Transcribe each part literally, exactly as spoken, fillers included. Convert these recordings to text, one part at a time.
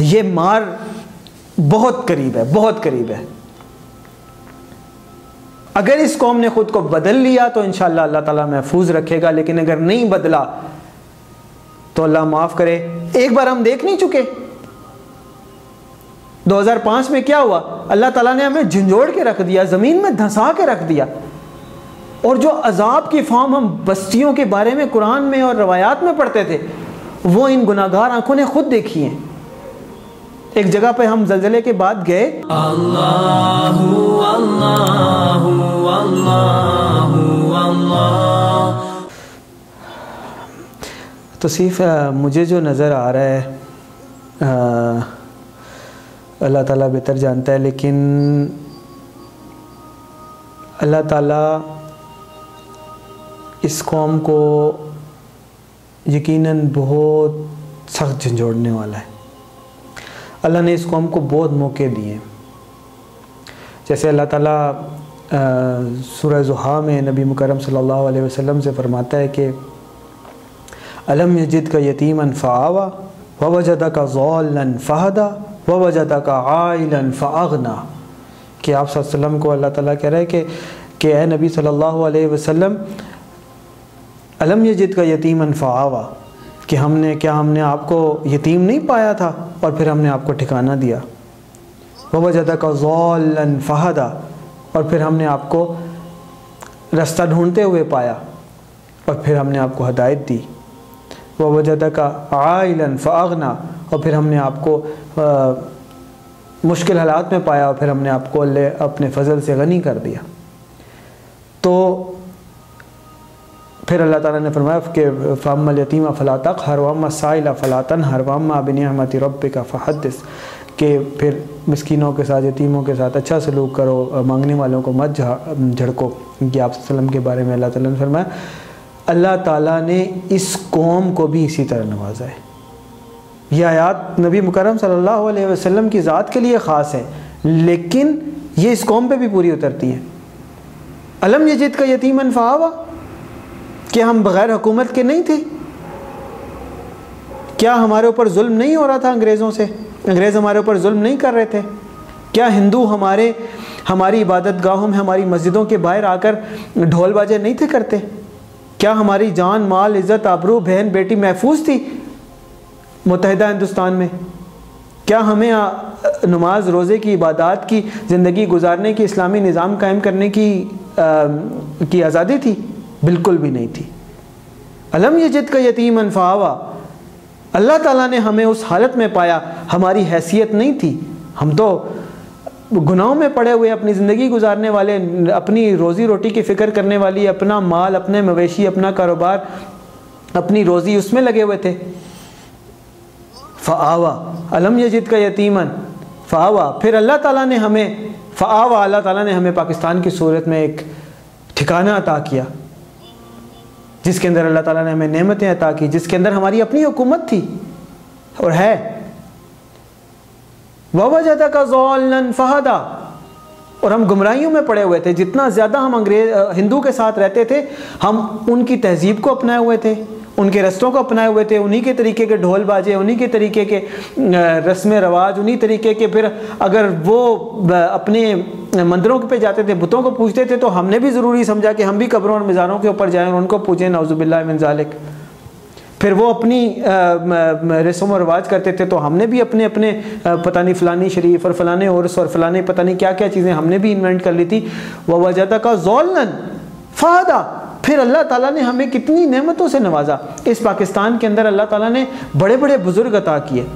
ये मार बहुत करीब है, बहुत करीब है। अगर इस कौम ने खुद को बदल लिया तो इंशाअल्लाह अल्लाह ताला महफूज रखेगा, लेकिन अगर नहीं बदला तो अल्लाह माफ करे। एक बार हम देख नहीं चुके दो हज़ार पाँच में क्या हुआ, अल्लाह ताला ने हमें झंझोड़ के रख दिया, ज़मीन में धंसा के रख दिया। और जो अजाब की फॉर्म हम बस्तियों के बारे में कुरान में और रवायात में पढ़ते थे वो इन गुनाहगार आंखों ने खुद देखी हैं। एक जगह पे हम जलजले के बाद गए, अल्लाहु अल्लाहु अल्लाहु अल्लाह। तो सिर्फ मुझे जो नज़र आ रहा है अल्लाह ताला बेहतर जानता है, लेकिन अल्लाह ताला इस कौम को यकीनन बहुत सख्त झंझोड़ने वाला है। अल्लाह ने इस कौम को बहुत मौके दिए, जैसे अल्लाह ताला सूरह ज़ुहा में नबी मुकरम सल्लल्लाहु अलैहि वसल्लम से फ़रमाता है कि अलम यजिद का यतीमन फ़आवा व वजदका ज़ालन फ़हदा व वजदका आइलन फ़अग़ना। कि आप सल्लम को अल्लाह ताला कह रहा है कि कि ए नबी सल्लल्लाहु अलैहि वसल्लम, अलम यजिद का यतीमन फ़आवा, कि हमने क्या हमने आपको यतीम नहीं पाया था और फिर हमने आपको ठिकाना दिया, व वजदका ज़ालन फ़हदा, और फिर हमने आपको रास्ता ढूंढते हुए पाया और फिर हमने आपको हदायत दी, व वजदका आइलन फ़अग़ना, और फिर हमने आपको आ, मुश्किल हालात में पाया और फिर हमने आपको अपने फजल से गनी कर दिया। तो फिर अल्लाह ताला ने फरमाया कि फ़अम्मल यतीमा फ़ला तक़हर वअम्मस्साइला फ़ला तनहर वअम्मा बिनिअमति रब्बिका फ़हद्दिस, के फिर मिस्किनों के साथ यतीमों के साथ अच्छा सलूक करो, मांगने वालों को मत झड़को। कि आप सल्लम के बारे में अल्लाह ताला ने फरमाया, अल्लाह ताला ने इस कौम को भी इसी तरह नवाजा है। यह आयात नबी मुकरम सल्लल्लाहु अलैहि वसल्लम की ज़ात के लिए ख़ास है, लेकिन ये इस कौम पे भी पूरी उतरती है। अलम यजिद का यतीमन फ़आवा, क्या हम बग़ैर हुकूमत के नहीं थे? क्या हमारे ऊपर जुल्म नहीं हो रहा था अंग्रेज़ों से? अंग्रेज़ हमारे ऊपर जुल्म नहीं कर रहे थे? क्या हिंदू हमारे हमारी इबादत गाहों में, हमारी मस्जिदों के बाहर आकर ढोल बाजे नहीं थे करते? क्या हमारी जान माल इज़्ज़त आबरू बहन बेटी महफूज थी मुत्तहिदा हिंदुस्तान में? क्या हमें नमाज रोज़े की इबादत की ज़िंदगी गुजारने की इस्लामी निज़ाम कायम करने की आ, की आज़ादी थी? बिल्कुल भी नहीं थी। अलम यजिद का यतीमन फ़अवा, अल्लाह ताला ने हमें उस हालत में पाया, हमारी हैसियत नहीं थी, हम तो गुनाहों में पड़े हुए अपनी ज़िंदगी गुजारने वाले, अपनी रोज़ी रोटी की फ़िक्र करने वाली, अपना माल अपने मवेशी अपना कारोबार अपनी रोज़ी उसमें लगे हुए थे। फ़आवा अलम यजिद का यतीमन फ़आवा, फिर अल्लाह ताला ने हमें फ़आवा अल्लाह ताला ने हमें पाकिस्तान की सूरत में एक ठिकाना अता किया, जिसके अंदर अल्लाह ताला ने हमें नेमतें अता की, जिसके अंदर हमारी अपनी हुकूमत थी और है। ववजदका ज़ालन फ़हदा, और हम गुमराहियों में पड़े हुए थे। जितना ज़्यादा हम अंग्रेज हिंदू के साथ रहते थे, हम उनकी तहजीब को अपनाए हुए थे, उनके रस्तों को अपनाए हुए थे, उन्हीं के तरीके के ढोल बाजे, उन्हीं के तरीके के रस्म रवाज, उन्हीं तरीके के। फिर अगर वो अपने मंदिरों पे जाते थे, बुतों को पूजते थे, तो हमने भी ज़रूरी समझा कि हम भी कब्रों और मज़ारों के ऊपर जाएँ और उनको पूजें, नऊज़ुबिल्लाह मिन ज़ालिक। फिर वो अपनी रस्म और रवाज करते थे, तो हमने भी अपने अपने पता नहीं फ़लानी शरीफ और फ़लाने औरस और फ़लाने पता नहीं क्या क्या चीज़ें हमने भी इन्वेंट कर ली थी। ववजदका ज़ालन फ़हदा, फिर अल्लाह ताला ने हमें कितनी नेमतों से नवाजा। इस पाकिस्तान के अंदर अल्लाह ताला ने बड़े बड़े बुज़ुर्ग अता किए।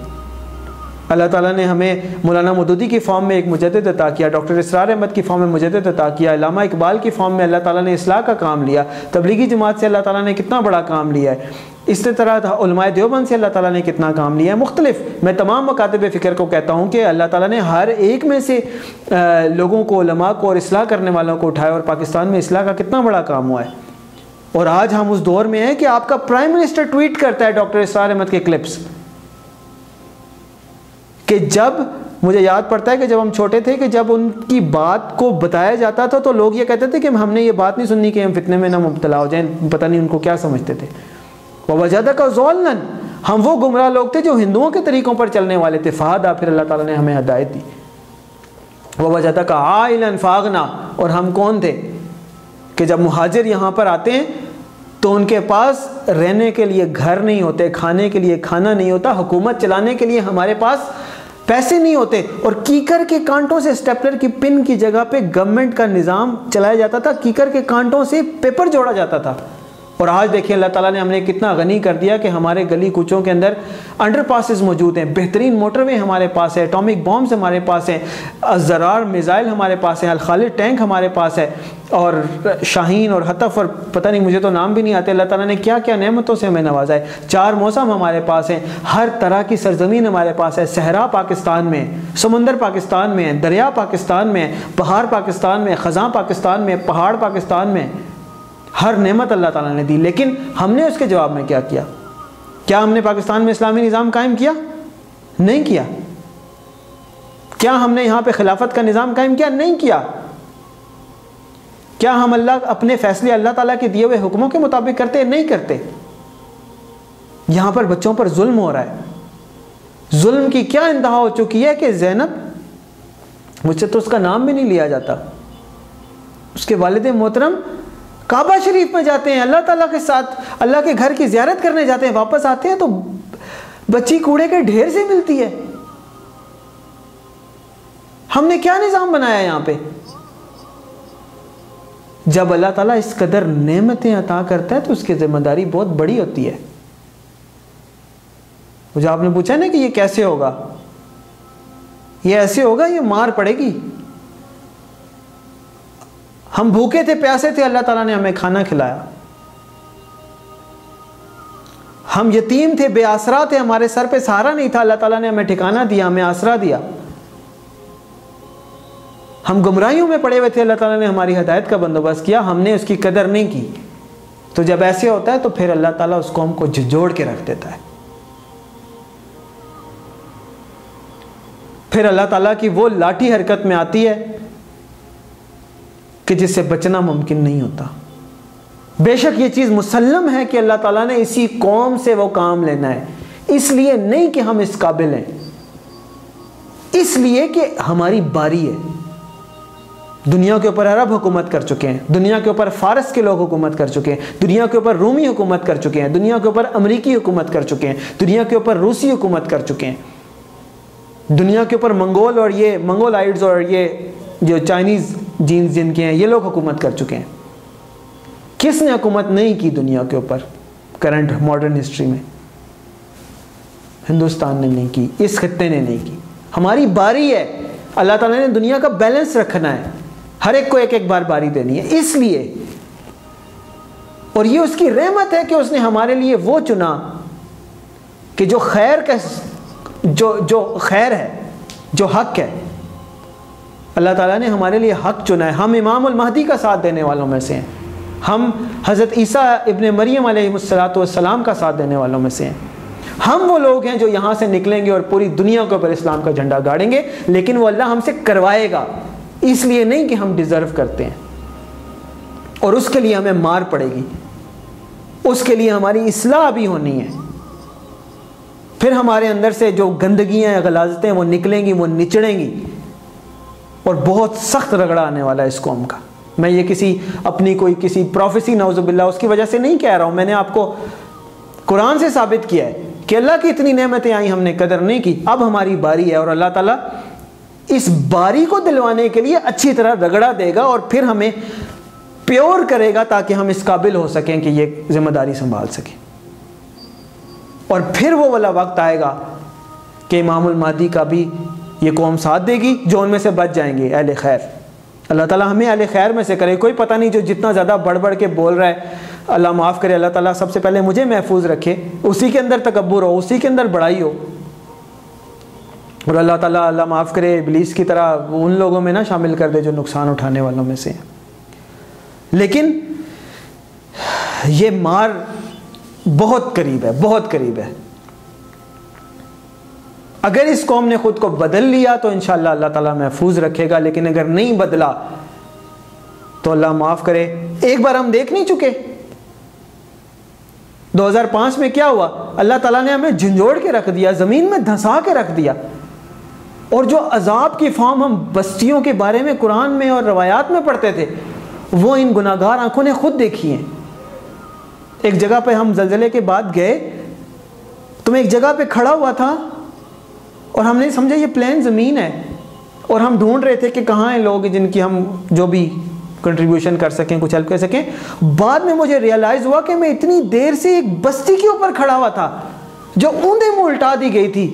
अल्लाह ताला ने हमें मौलाना मदूदी की फॉर्म में एक मुजद्दिद अता किया, डॉक्टर इसरार अहमद की फॉर्म में मुजद्दिद अता किया, अल्लामा इकबाल की फॉर्म में अल्लाह ताला ने इस्लाह का काम लिया, तबलीगी जमात से अल्लाह ताला ने कितना बड़ा काम लिया है, इसी तरह उलमाए देवबंद से अल्लाह ताला ने कितना काम लिया है। मुख्तलिफ मैं तमाम मकातब फ़िक्र को कहता हूँ कि अल्लाह ताला ने हर एक में से लोगों को, उलमा को और इस्लाह करने वालों को उठाया और पाकिस्तान में इस्लाह का कितना बड़ा काम हुआ है। और आज हम उस दौर में हैं कि आपका प्राइम मिनिस्टर ट्वीट करता है डॉक्टर इसरार अहमद के क्लिप्स। कि जब मुझे याद पड़ता है कि जब हम छोटे थे, कि जब उनकी बात को बताया जाता था तो लोग ये कहते थे कि हमने ये बात नहीं सुननी कि हम फितने में ना मुब्तला हो जाएं, पता नहीं उनको क्या समझते थे। ववजदका ज़ालन, हम वो गुमराह लोग थे जो हिंदुओं के तरीक़ों पर चलने वाले थे। फ़ादा फिर अल्लाह ताला ने हमें हदायत दी। वह वजह तक आइलन फागना, और हम कौन थे कि जब मुहाजिर यहाँ पर आते हैं तो उनके पास रहने के लिए घर नहीं होते, खाने के लिए खाना नहीं होता, हुकूमत चलाने के लिए हमारे पास पैसे नहीं होते, और कीकर के कांटों से स्टेपलर की पिन की जगह पे गवर्नमेंट का निज़ाम चलाया जाता था, कीकर के कांटों से पेपर जोड़ा जाता था। और आज देखिए अल्लाह ताला ने हमने कितना गनी कर दिया कि हमारे गली कूचों के अंदर अंडरपासेस मौजूद हैं, बेहतरीन मोटरवे हमारे पास है, एटॉमिक बॉम्ब्स हमारे पास हैं, अज़रार मिज़ाइल हमारे पास हैं, अलखालिद टैंक हमारे पास है, और शाहीन और हतफ और पता नहीं मुझे तो नाम भी नहीं आते। अल्लाह ताला ने क्या क्या नेमतों से हमें नवाजा है। चार मौसम हमारे पास हैं, हर तरह की सरजमीन हमारे पास है। सहरा पाकिस्तान में, समंदर पाकिस्तान में है, दरिया पाकिस्तान में है, बहार पाकिस्तान में, ख़ज़ां पाकिस्तान में, पहाड़ पाकिस्तान में, हर नेमत अल्लाह ताला ने दी। लेकिन हमने उसके जवाब में क्या किया? क्या हमने पाकिस्तान में इस्लामी निज़ाम कायम किया? नहीं किया। क्या हमने यहाँ पे खिलाफत का निज़ाम कायम किया? नहीं किया। क्या हम अल्लाह अपने फ़ैसले अल्लाह ताला के दिए हुए हुक्मों के मुताबिक करते हैं? नहीं करते। यहाँ पर बच्चों पर जुल्म हो रहा है। जुल्म की क्या इंतहा हो चुकी है कि ज़ैनब, मुझसे तो उसका नाम भी नहीं लिया जाता, उसके वालिद मोहतरम काबा शरीफ में जाते हैं, अल्लाह ताला के साथ अल्लाह के घर की ज़ियारत करने जाते हैं, वापस आते हैं तो बच्ची कूड़े के ढेर से मिलती है। हमने क्या निज़ाम बनाया यहाँ पे? जब अल्लाह ताला इस कदर नेमतें अता करता है तो उसकी ज़िम्मेदारी बहुत बड़ी होती है। मुझे आपने पूछा ना कि ये कैसे होगा, ये ऐसे होगा, ये मार पड़ेगी। हम भूखे थे, प्यासे थे, अल्लाह ताला ने हमें खाना खिलाया। हम यतीम थे, बेआसरा थे, हमारे सर पे सहारा नहीं था, अल्लाह ताला ने हमें ठिकाना दिया, हमें आसरा दिया। हम गुमराहियों में पड़े हुए थे, अल्लाह ताला ने हमारी हदायत का बंदोबस्त किया, हमने उसकी कदर नहीं की। तो जब ऐसे होता है तो फिर अल्लाह ताला उस कौम को झिझोड़ के रख देता है। फिर अल्लाह ताला की वो लाठी हरकत में आती है कि जिससे बचना मुमकिन नहीं होता। बेशक ये चीज़ मुसल्लम है कि अल्लाह ताला ने इसी कौम से वो काम लेना है, इसलिए नहीं कि हम इस काबिल हैं, इसलिए कि हमारी बारी है। दुनिया के ऊपर अरब हुकूमत कर चुके हैं, दुनिया के ऊपर फ़ारस के लोग हुकूमत कर चुके हैं, दुनिया के ऊपर रूमी हुकूमत कर चुके हैं, दुनिया के ऊपर अमरीकी हुकूमत कर चुके हैं, दुनिया के ऊपर रूसी हुकूमत कर चुके हैं, दुनिया के ऊपर मंगोल और ये मंगोलाइड्स और ये जो चाइनीज़ जीन्स जिनके हैं ये लोग हुकूमत कर चुके हैं। किसने हुकूमत नहीं की दुनिया के ऊपर करंट मॉडर्न हिस्ट्री में? हिंदुस्तान ने नहीं की, इस खत्ते ने नहीं की। हमारी बारी है, अल्लाह ताला ने दुनिया का बैलेंस रखना है, हर एक को एक एक बार बारी देनी है, इसलिए। और ये उसकी रहमत है कि उसने हमारे लिए वो चुना कि जो खैर का जो जो खैर है, जो हक है, अल्लाह ताला ने हमारे लिए हक़ चुना है। हम इमाम महदी का साथ देने वालों में से हैं, हम हज़रत ईसा इब्ने मरियम अलैहिस्सलाम का साथ देने वालों में से हैं, हम वो लोग हैं जो यहाँ से निकलेंगे और पूरी दुनिया के ऊपर इस्लाम का झंडा गाड़ेंगे। लेकिन वो अल्लाह हमसे करवाएगा, इसलिए नहीं कि हम डिज़र्व करते हैं, और उसके लिए हमें मार पड़ेगी, उसके लिए हमारी इस्लाह भी होनी है। फिर हमारे अंदर से जो गंदगियाँ या गलाजतें वो निकलेंगी, वो निचड़ेंगी, और बहुत सख्त रगड़ा आने वाला है इस कौम का। मैं ये किसी अपनी कोई किसी प्रोफेसी नाउज़ुबिल्लाह उसकी वजह से नहीं कह रहा हूँ, मैंने आपको कुरान से साबित किया है कि अल्लाह की इतनी नेमतें आई, हमने कदर नहीं की, अब हमारी बारी है। और अल्लाह ताला इस बारी को दिलवाने के लिए अच्छी तरह रगड़ा देगा और फिर हमें प्योर करेगा ताकि हम इस काबिल हो सकें कि ये जिम्मेदारी संभाल सकें। और फिर वो वाला वक्त आएगा कि इमामुल महदी का भी ये कौम साथ देगी, जो उनमें से बच जाएंगे अहले खैर। अल्लाह ताला हमें अहले खैर में से करे। कोई पता नहीं जो जितना ज़्यादा बढ़ बढ़ के बोल रहा है, अल्लाह माफ़ करे, अल्लाह ताला सबसे पहले मुझे महफूज रखे, उसी के अंदर तकब्बुर हो, उसी के अंदर बड़ाई हो, और अल्लाह ताला अल्लाह माफ़ करे इब्लीस की तरह उन लोगों में ना शामिल कर दे जो नुकसान उठाने वालों में से। लेकिन ये मार बहुत करीब है, बहुत करीब है। अगर इस कौम ने ख़ुद को बदल लिया तो इंशाअल्लाह अल्लाह ताला महफूज रखेगा, लेकिन अगर नहीं बदला तो अल्लाह माफ़ करे। एक बार हम देख नहीं चुके दो हज़ार पाँच में क्या हुआ, अल्लाह ताला ने हमें झंझोड़ के रख दिया, ज़मीन में धंसा के रख दिया। और जो अजाब की फॉर्म हम बस्तियों के बारे में कुरान में और रवायात में पढ़ते थे वो इन गुनाहगार आंखों ने खुद देखी हैं। एक जगह पे हम जलजले के बाद गए तो मैं एक जगह पे खड़ा हुआ था और हमने समझा ये प्लेन ज़मीन है और हम ढूंढ रहे थे कि कहाँ हैं लोग जिनकी हम जो भी कंट्रीब्यूशन कर सकें, कुछ हेल्प कर सकें। बाद में मुझे रियलाइज़ हुआ कि मैं इतनी देर से एक बस्ती के ऊपर खड़ा हुआ था जो ऊंधे मुँह उल्टा दी गई थी,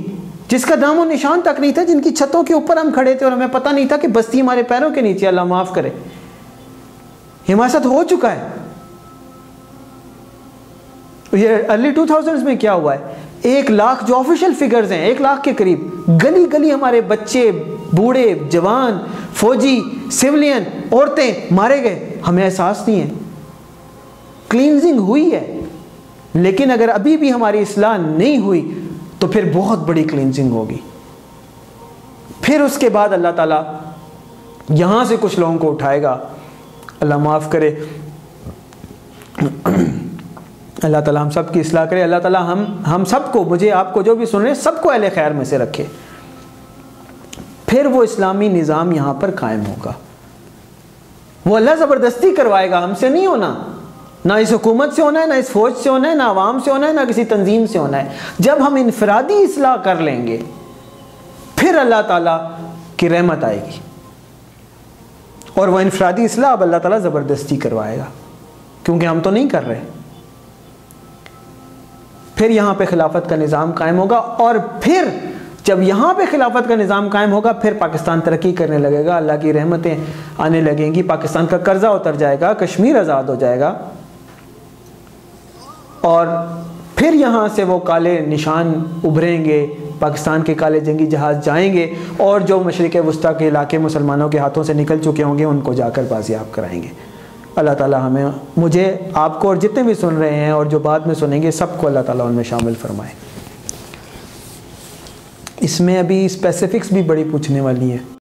जिसका नाम और निशान तक नहीं था, जिनकी छतों के ऊपर हम खड़े थे और हमें पता नहीं था कि बस्ती हमारे पैरों के नीचे, अल्लाह माफ़ करे, हमारे साथ हो चुका है। ये अर्ली टू थाउजेंड्स में क्या हुआ है, एक लाख जो ऑफिशियल फिगर्स हैं, एक लाख के करीब गली गली हमारे बच्चे, बूढ़े, जवान, फौजी, सिविलियन, औरतें मारे गए। हमें एहसास नहीं है, क्लींजिंग हुई है, लेकिन अगर अभी भी हमारी इस्लाह नहीं हुई तो फिर बहुत बड़ी क्लींजिंग होगी। फिर उसके बाद अल्लाह ताला यहाँ से कुछ लोगों को उठाएगा, अल्लाह माफ़ करे, अल्लाह ताला हम सब की इस्लाह करे, अल्लाह ताला हम हम सबको, मुझे आपको जो भी सुन रहे हैं सबको अहले खैर में से रखे। फिर वो इस्लामी निज़ाम यहाँ पर कायम होगा। वो अल्लाह ज़बरदस्ती करवाएगा, हमसे नहीं होना, ना इस हुकूमत से होना है, ना इस फौज से होना है, ना आवाम से होना है, ना किसी तंजीम से होना है। जब हम इनफरादी इस्लाह कर लेंगे फिर अल्लाह ताला की रहमत आएगी और वह इनफरादी इस्लाह अब अल्लाह ताला ज़बरदस्ती करवाएगा क्योंकि हम तो नहीं कर रहे। फिर यहाँ पे खिलाफत का निज़ाम कायम होगा और फिर जब यहाँ पे खिलाफत का निज़ाम कायम होगा फिर पाकिस्तान तरक्की करने लगेगा, अल्लाह की रहमतें आने लगेंगी, पाकिस्तान का कर्जा उतर जाएगा, कश्मीर आज़ाद हो जाएगा और फिर यहाँ से वो काले निशान उभरेंगे, पाकिस्तान के काले जंगी जहाज़ जाएंगे और जो मशरिक़ वस्ता के इलाके मुसलमानों के हाथों से निकल चुके होंगे उनको जाकर बाजियाब कराएंगे। अल्लाह ताला हमें, मुझे, आपको और जितने भी सुन रहे हैं और जो बाद में सुनेंगे सबको अल्लाह ताला उनमें शामिल फरमाए। इसमें अभी स्पेसिफिक्स भी बड़ी पूछने वाली हैं।